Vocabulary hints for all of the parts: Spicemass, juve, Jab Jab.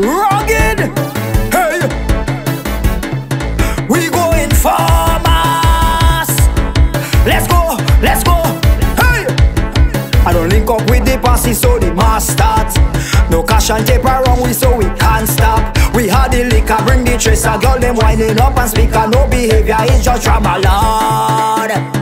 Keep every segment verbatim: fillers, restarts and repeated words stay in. rugged. Hey, we going for mass. Let's go, let's go. Hey, I don't link up with the posse, so the mass starts. No cash and tape around we, so we can't stop. We had the liquor, bring the tracer, girl them winding up and speak. And no behavior, it's just drama, Lord.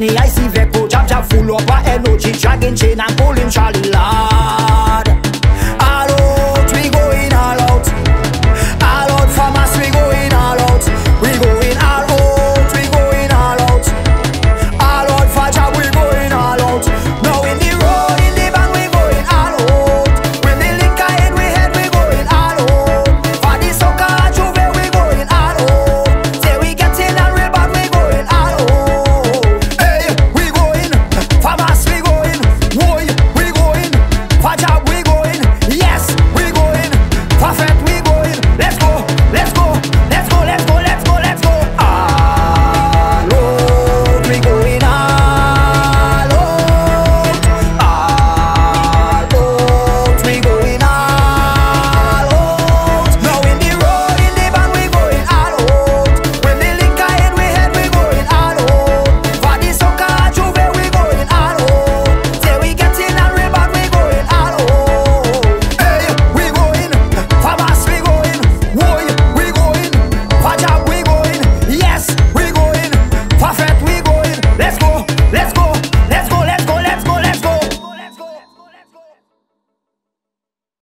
I see Vepo, Jab Jab full of our energy, dragging chain and pulling Charlie Lord. All out, we going all out. All out for mass, we going all out. We going all out, we going all out. All out for Jab, we going all out. Now in the road, in the band, we going all out. When the liquor hit we head, we going all out. For the soccer juve, we going all out. Say we getting a real bad, we going all out. Whoa!